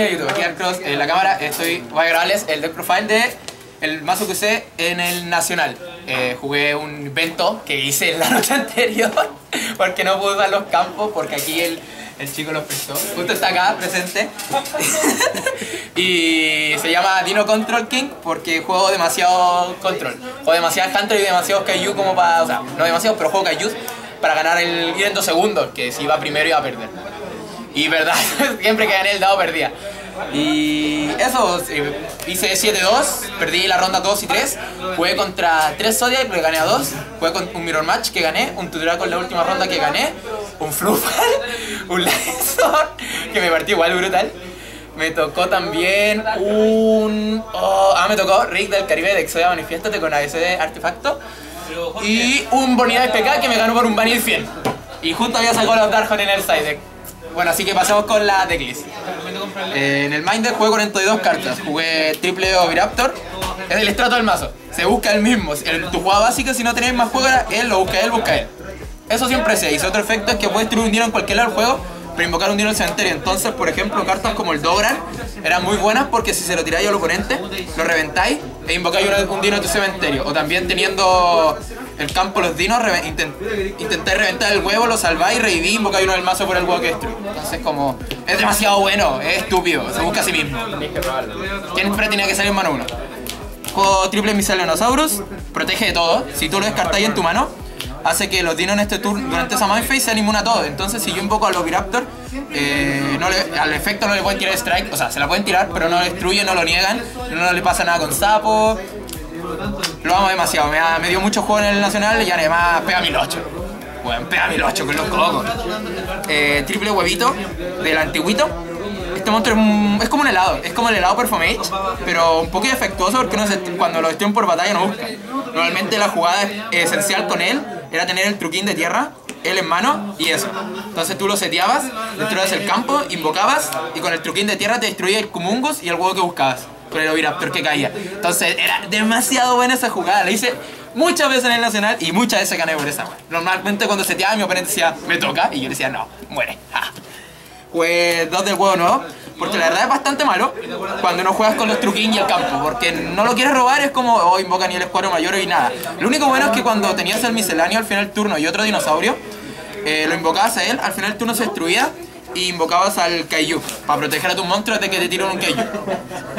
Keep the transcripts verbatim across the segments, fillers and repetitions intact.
disponible en YouTube. Aquí Darkcross en la cámara. Estoy, voy a grabarles el deck profile de el mazo que usé en el Nacional. Eh, jugué un evento que hice en la noche anterior porque no pude usar los campos porque aquí el, el chico los prestó. Justo está acá presente. Y se llama Dino Control King porque juego demasiado control. Juego demasiado Hunter y demasiado Kaiju como para... O sea, no demasiado, pero juego Kaiju para ganar el ir en dos segundos, que si iba primero iba a perder. Y verdad, siempre que gané el dado perdía. Y eso, hice siete dos, perdí la ronda dos y tres. Jugué contra tres Zodiac, que gané a dos. Jugué con un Mirror Match, que gané. Un Turaco en la última ronda, que gané. Un Fluffal, un Lazor, que me partió igual brutal. Me tocó también un... Oh, ah, me tocó Rick del Caribe de Exodia Manifiéstate con A S D de Artefacto. Y un Bonidad S P K, que me ganó por un Banil cien. Y justo había sacado los Darkhorns en el side deck. Bueno, así que pasemos con la Teclis. Eh, en el Minder jugué cuarenta y dos cartas. Jugué triple oviraptor. Es el estrato del mazo. Se busca el mismo. El, tu jugada básica, si no tenéis más juego, él lo busca él, busca él. Eso siempre se dice. Otro efecto es que puedes tirar un dino en cualquier lado del juego, pero invocar un dino en el cementerio. Entonces, por ejemplo, cartas como el Dogran eran muy buenas porque si se lo tiráis al oponente, lo reventáis e invocáis un dino en tu cementerio. O también teniendo el campo los dinos, re intent intentáis reventar el huevo, lo salváis, reviví, invocáis uno del mazo por el huevo que destruí. Entonces como... es demasiado bueno, es estúpido, se busca a sí mismo. Siempre tenía que salir en mano uno. Juego triple mis alienosaurus, protege de todo. Si tú lo descartáis en tu mano, hace que los dinos en este turno, durante esa mindphase, sean inmunes a todo. Entonces si yo invoco al oviraptor, eh, no le, al efecto no le pueden tirar strike, o sea, se la pueden tirar, pero no lo destruyen, no lo niegan, no le pasa nada con Sapo. Lo amo demasiado, me, ha, me dio mucho juego en el Nacional y además pega mil ocho. Bueno, pega mil ocho con los cocos. Eh, triple huevito del antiguito. Este monstruo es, un, es como un helado, es como el helado Performage, pero un poco defectuoso porque no se, cuando lo destruyen por batalla no busca. Normalmente la jugada esencial con él era tener el truquín de tierra, él en mano y eso. Entonces tú lo seteabas, destruías el campo, invocabas y con el truquín de tierra te destruía el Cumungus y el huevo que buscabas. Con el oviraptor que caía. Entonces era demasiado buena esa jugada. La hice muchas veces en el Nacional y muchas veces gané por esa. Normalmente cuando seteaba mi oponente decía me toca y yo decía no, muere. Ja. Pues dos del huevo nuevo. Porque la verdad es bastante malo cuando no juegas con los truquín y el campo, porque no lo quieres robar, es como oh, invoca ni el escuadro mayor y nada. Lo único bueno es que cuando tenías el misceláneo al final del turno y otro dinosaurio, eh, lo invocabas a él, al final del turno se destruía y invocabas al Kaiju para proteger a tus monstruos de que te tiren un Kaiju.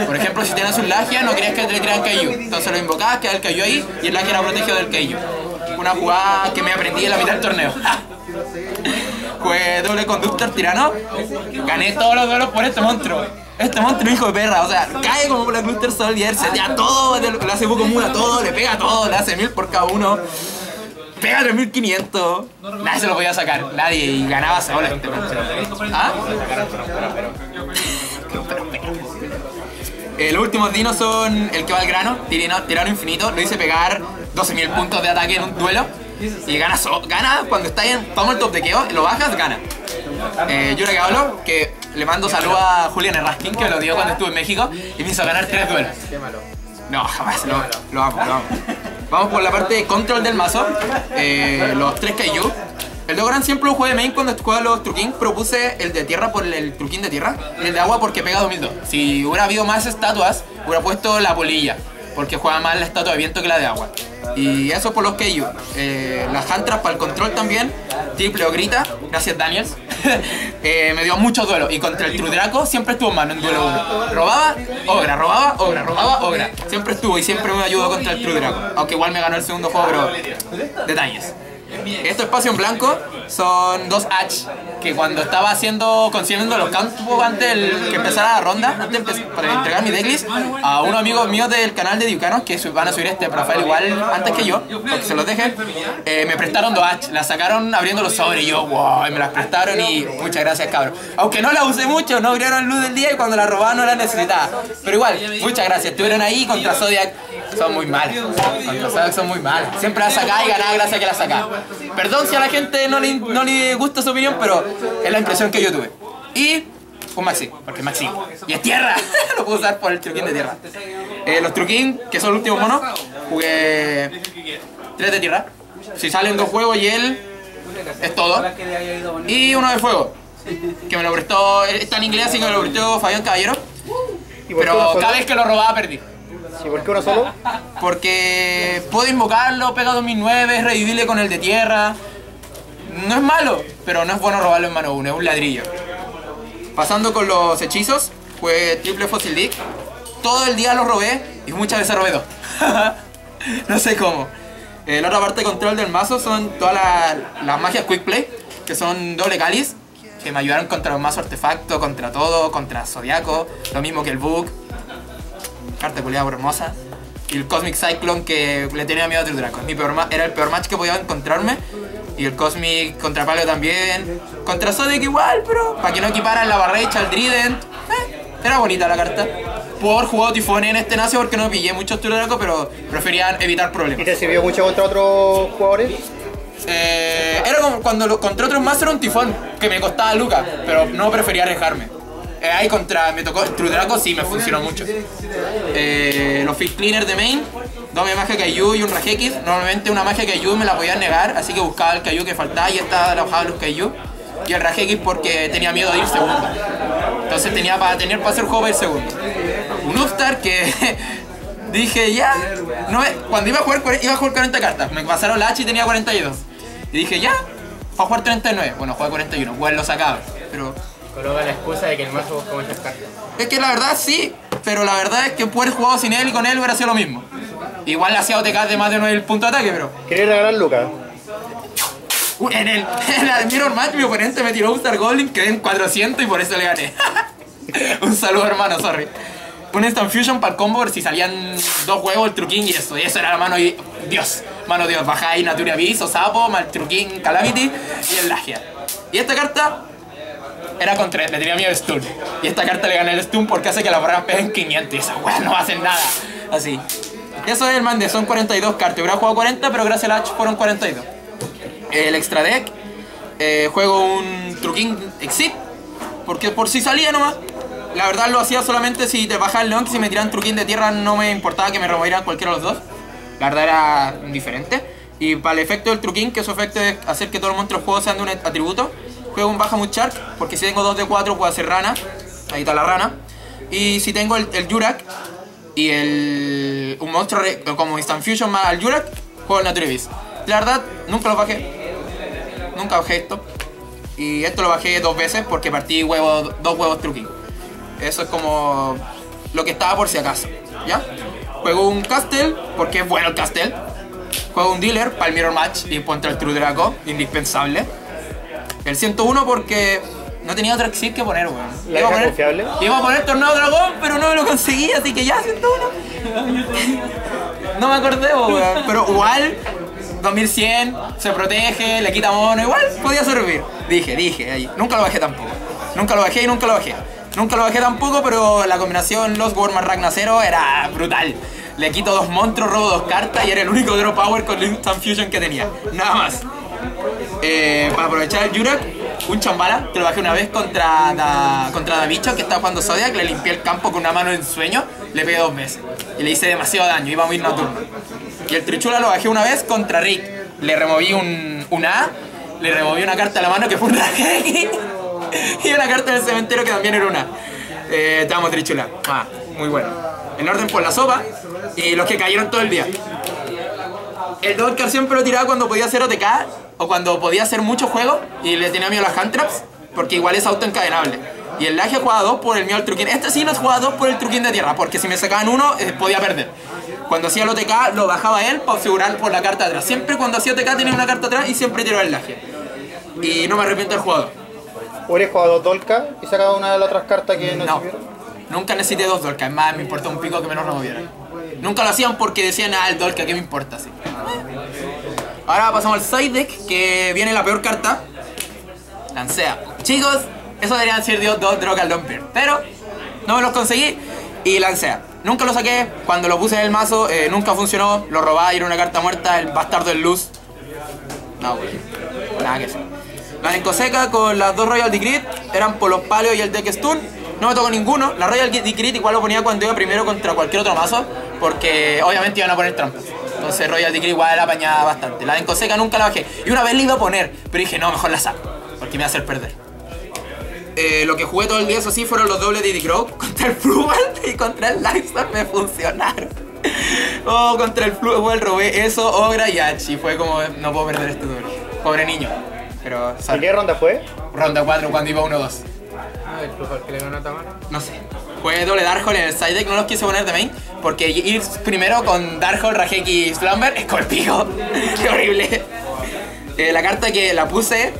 Por ejemplo, si tienes un Lagia, no querías que te tiraran Kaiju, entonces lo invocabas, quedaba el Kaiju ahí y el Lagia era protegido del Kaiju. Una jugada que me aprendí en la mitad del torneo. Jugué doble Conductor Tyranno, gané todos los duelos por este monstruo. Este monstruo hijo de perra, o sea, cae como la Cluster Sol y él se da todo, le hace poco común a todo, le pega a todo, le hace mil por cada uno. Pega tres mil quinientos. Nadie se lo podía sacar. Nadie. Y ganaba solo este monstruo. ¿Ah? Eh, los últimos dinos son el que va al grano. Tirano infinito. Lo hice pegar doce mil puntos de ataque en un duelo. Y gana, so gana cuando está en toma el top de queo, lo bajas, gana. Eh, Jurak hablo, que le mando saludo a Julián Erraskin, que me lo dio cuando estuve en México. Y me hizo ganar tres duelos. No, jamás. Lo, lo amo, lo amo. Vamos por la parte de control del mazo, eh, los tres Kaiju. El Dogran siempre lo jugué de main cuando jugaba los truquín, propuse el de tierra por el truquín de tierra y el de agua porque pega dos mil dos. Si hubiera habido más estatuas, hubiera puesto la polilla, porque juega más la estatua de viento que la de agua. Y eso por los Kaiju. Eh, las Hantras para el control también, triple o grita, gracias Daniels. eh, me dio muchos duelos y contra el True Draco siempre estuvo en mano en duelo uno. Robaba, ogra, robaba, ogra, robaba, ogra. Siempre estuvo y siempre me ayudó contra el True Draco. Aunque igual me ganó el segundo juego, pero detalles. Este espacio en blanco son dos H que cuando estaba haciendo, consiguiendo los campos antes del, que empezara la ronda, antes de para entregar mi decklist a unos amigos míos del canal de Diucanos que van a subir este profile igual antes que yo, porque se los dejé, eh, me prestaron dos H, las sacaron abriendo los sobres y yo, wow, y me las prestaron y muchas gracias cabrón. Aunque no las usé mucho, no abrieron luz del día y cuando las robaban no las necesitaba, pero igual, muchas gracias, estuvieron ahí contra Zodiac. Son muy malas, contra Zodiac son muy malas, siempre las sacaba y ganaba gracias a que las sacaba. Perdón si a la gente no le, no le gusta su opinión, pero es la impresión que yo tuve. Y un Maxi, porque es Maxi. Y es tierra, lo puedo usar por el truquín de tierra. Eh, los truquín, que son los últimos monos, jugué tres de tierra. Si salen dos juegos y él, es todo. Y uno de fuego. que me lo prestó, está en inglés, así que me lo prestó Fabián Caballero. Pero cada vez que lo robaba perdí. ¿Y por qué uno solo? Porque puedo invocarlo, pega dos mil nueve, es revivible con el de tierra. No es malo, pero no es bueno robarlo en mano uno, es un ladrillo. Pasando con los hechizos, fue triple Fossil Dick. Todo el día lo robé y muchas veces robé dos. No sé cómo. Eh, la otra parte de control del mazo son todas las, las magias Quick Play, que son doble cáliz, que me ayudaron contra los mazos artefacto, contra todo, contra Zodiaco, lo mismo que el Bug. Carta culiada hermosa. Y el Cosmic Cyclone, que le tenía miedo a True Draco. Mi peor era el peor match que podía encontrarme. Y el Cosmic contra Palio también. Contra Zodiac igual, bro. Para que no equiparan la barrecha, el Trident. Eh, era bonita la carta. Puedo haber jugado Tifón en este nacio porque no pillé muchos True Draco, pero preferían evitar problemas. ¿Y te sirvió mucho contra otros jugadores? Eh, era como cuando lo, contra otros más era un Tifón, que me costaba lucas, pero no prefería arriesgarme. Eh, ahí contra, me tocó True Draco, sí, me funcionó mucho. Eh, los Fish Cleaner de main, dos magia Kaiju y un Raigeki. Normalmente una magia Kaiju me la podía negar, así que buscaba el Kaiju que faltaba y estaba la hojada de los Kaiju. Y el Raigeki porque tenía miedo de ir segundo. Entonces tenía para tener para hacer juego para ir segundo. Un Upstart que dije ya, no me, cuando iba a, jugar, iba a jugar cuarenta cartas, me pasaron la hacha y tenía cuarenta y dos. Y dije ya, voy a jugar treinta y nueve, bueno jugué cuarenta y uno, bueno lo sacaba, pero... Coloca la excusa de que el mazo busca muchas cartas. Es que la verdad sí, pero la verdad es que poder jugado sin él y con él hubiera sido lo mismo. Igual le hacía O T K de más de nueve puntos de ataque, pero... ¿Quería regalar Lucas? En el, en el Mirror Match mi oponente me tiró un Star Goblin, quedé en cuatrocientos y por eso le gané. Un saludo hermano, sorry. Un Instant Fusion para el combo, ver si salían dos huevos, el truquín y eso. Y eso era la mano y... Dios, mano Dios, baja ahí Nature Abyss, Sapo, mal truquín, Calamity y el Lagia. Y esta carta era con tres, le tenía miedo a Stun. Y esta carta le gané el Stun porque hace que las barras peguen quinientos y esas huevas no hacen nada. Así. Y eso es el mande, son cuarenta y dos cartas. Hubiera jugado cuarenta, pero gracias a la H fueron cuarenta y dos. El extra deck, eh, juego un truquín Exit, porque por si salía nomás. La verdad lo hacía solamente si te bajaba el león, que si me tiraban truquín de tierra no me importaba que me removieran cualquiera de los dos. La verdad era indiferente. Y para el efecto del truquín, que su efecto es hacer que todo el monstruo del juego sean de un atributo, juego un Bahamut Shark, porque si tengo dos de cuatro puedo hacer rana. Ahí está la rana. Y si tengo el, el Jurak y el, un monstruo re, como Instant Fusion más al Jurak, juego el Nature Beast. La verdad, nunca lo bajé. Nunca bajé esto. Y esto lo bajé dos veces porque partí huevos, dos huevos truquín. Eso es como lo que estaba por si acaso, ¿ya? Juego un Castel, porque es bueno el Castel. Juego un Dealer para el Mirror Match y contra el True Draco, indispensable. El ciento uno porque no tenía otra exit que poner, weón. Bueno. Iba a poner, confiable? Iba a poner Tornado Dragón, pero no me lo conseguí, así que ya, ciento uno. No me acordé, weón. Bueno, pero igual, dos mil cien, se protege, le quita mono, igual podía servir. Dije, dije, ahí. Nunca lo bajé tampoco. Nunca lo bajé y nunca lo bajé. Nunca lo bajé tampoco, pero la combinación Los War más Ragna cero era brutal. Le quito dos monstruos, robo dos cartas y era el único draw power con Instant Fusion que tenía. Nada más. Eh, para aprovechar el Jurak, un Chambala, que lo bajé una vez contra da, contra da Bicho, que estaba jugando Zodiac, le limpié el campo con una mano en sueño, le pegué dos veces. Y le hice demasiado daño, iba a morir nocturno. Y el Trichula lo bajé una vez contra Rick. Le removí un, un A, le removí una carta a la mano que fue un Raigeki. Y una carta del cementerio que también era una. Eh, te amo, Trichula. Ah, muy bueno. En orden por la sopa y los que cayeron todo el día. El Dolkar siempre lo tiraba cuando podía hacer O T K o cuando podía hacer mucho juego y le tenía miedo a las hand traps porque igual es autoencadenable. Y el Lagia jugaba dos por el miedo al truquín. Este sí nos jugaba dos por el truquín de tierra porque si me sacaban uno eh, podía perder. Cuando hacía el O T K lo bajaba él para asegurar por la carta atrás. Siempre cuando hacía O T K tenía una carta atrás y siempre tiraba el Lagia. Y no me arrepiento del jugador. ¿Hubieras jugado dos Dolka y sacado una de las otras cartas que no, no sirvieron? Nunca necesité dos Dolka, es más, me importó un pico que menos removieran. Nunca lo hacían porque decían, ah, el Dolka, ¿qué me importa? Sí. Ahora pasamos al side deck, que viene la peor carta, Lancea. Chicos, eso deberían ser dos Droga al Domper, pero no me los conseguí y Lancea. Nunca lo saqué, cuando lo puse en el mazo, eh, nunca funcionó, lo robaba y era una carta muerta, el bastardo del luz. No, güey, nada que eso. La Lencoseca con las dos Royal Decree eran por los Palios y el deck Stun. No me tocó ninguno. La Royal Decree igual lo ponía cuando iba primero contra cualquier otro mazo, porque obviamente iban a poner trampas. Entonces Royal Decree igual la apañaba bastante. La Lencoseca nunca la bajé. Y una vez la iba a poner, pero dije no, mejor la saco, porque me va a hacer perder. eh, lo que jugué todo el día, eso sí, fueron los dobles de D-Growth contra el Fluffal y contra el Lazor me funcionaron. Oh, contra el Fluffal robé eso, Ogra y Hachi. Fue como, no puedo perder este duelo. Pobre niño. Pero, ¿en qué ronda fue? Ronda cuatro, cuando iba uno dos. Ah, el Fluffal que le ganó a Tamara. No sé. Fue doble Darkhold en el side deck, no los quise poner de main, porque ir primero con Darkhold, Raigeki y Slumber es colpico. Qué horrible. Eh, la carta que la puse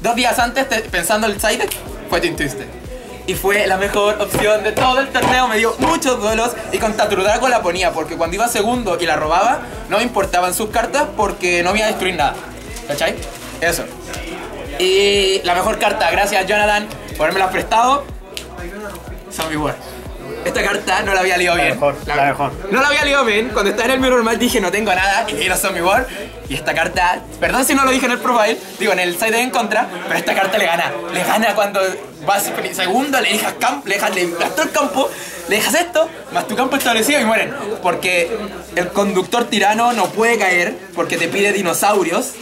dos días antes pensando en el side deck fue Twin Twister. Y fue la mejor opción de todo el torneo, me dio muchos duelos y contra True Draco la ponía, porque cuando iba segundo y la robaba, no me importaban sus cartas porque no me iba a destruir nada. ¿Cachai? Eso. Y la mejor carta, gracias a Jonathan por habermelas prestado. Zombie War. Esta carta no la había liado bien. Mejor, la, la mejor. No la había liado bien. Cuando estaba en el muro normal dije no tengo nada y era Zombie War. Y esta carta, perdón si no lo dije en el profile, digo en el side en contra, pero esta carta le gana. Le gana cuando vas segundo, le dejas campo, le dejas, le dejas todo el campo, le dejas esto, más tu campo establecido y mueren. Porque el Conductor Tyranno no puede caer porque te pide dinosaurios.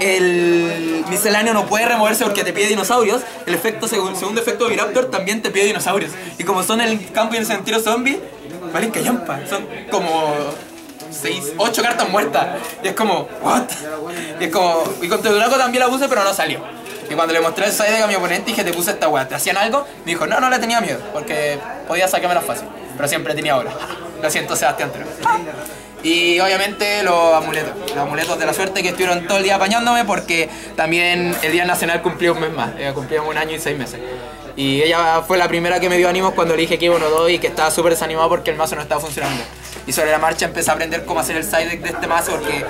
El misceláneo no puede removerse porque te pide dinosaurios. El efecto, el segundo efecto de Viraptor también te pide dinosaurios. Y como son el campo y el sentido zombie, valen callampa. Son como seis, ocho cartas muertas. Y es como, ¿what? Y es como, y con Turaco también la puse, pero no salió. Y cuando le mostré el side deck a mi oponente dije, te puse esta weá, ¿te hacían algo? Me dijo, no, no le tenía miedo, porque podía sacármela fácil. Pero siempre tenía ahora. Lo siento, Sebastián Tero. Y obviamente los amuletos, los amuletos de la suerte que estuvieron todo el día apañándome porque también el Día Nacional cumplía un mes más, eh, cumplíamos un año y seis meses. Y ella fue la primera que me dio ánimos cuando le dije que iba uno dos y que estaba súper desanimado porque el mazo no estaba funcionando. Y sobre la marcha empecé a aprender cómo hacer el side deck de este mazo porque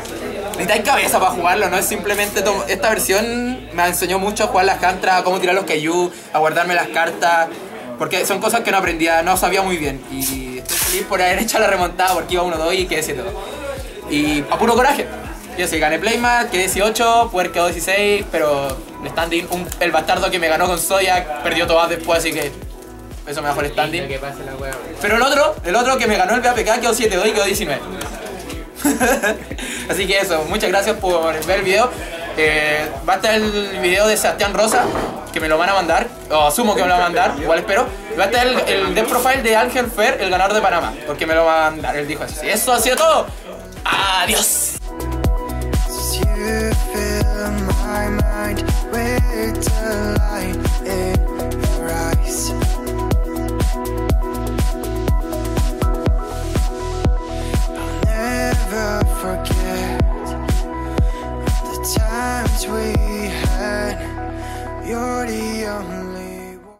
necesitáis cabeza para jugarlo, no es simplemente... Tomo. Esta versión me enseñó mucho a jugar las cantras, a cómo tirar los Kaiju, a guardarme las cartas, porque son cosas que no aprendía, no sabía muy bien. Y estoy feliz por haber hecho la remontada porque iba uno dos y quedé siete dos. Y a puro coraje. Yo sí, gané Playmat, quedé dieciocho, Puer quedó dieciséis, pero el standing, un, el bastardo que me ganó con Zodiac perdió todas después, así que eso me bajó el standing. Pero el otro, el otro que me ganó el B A P K quedó siete dos y quedó diecinueve. Así que eso, muchas gracias por ver el video. Eh, va a estar el video de Sebastián Rosa, que me lo van a mandar, o asumo que me lo van a mandar, igual espero. Va a estar el, el death profile de Ángel Fer, el ganador de Panamá, porque me lo va a mandar, él dijo eso. Si eso ha sido todo, adiós. Times we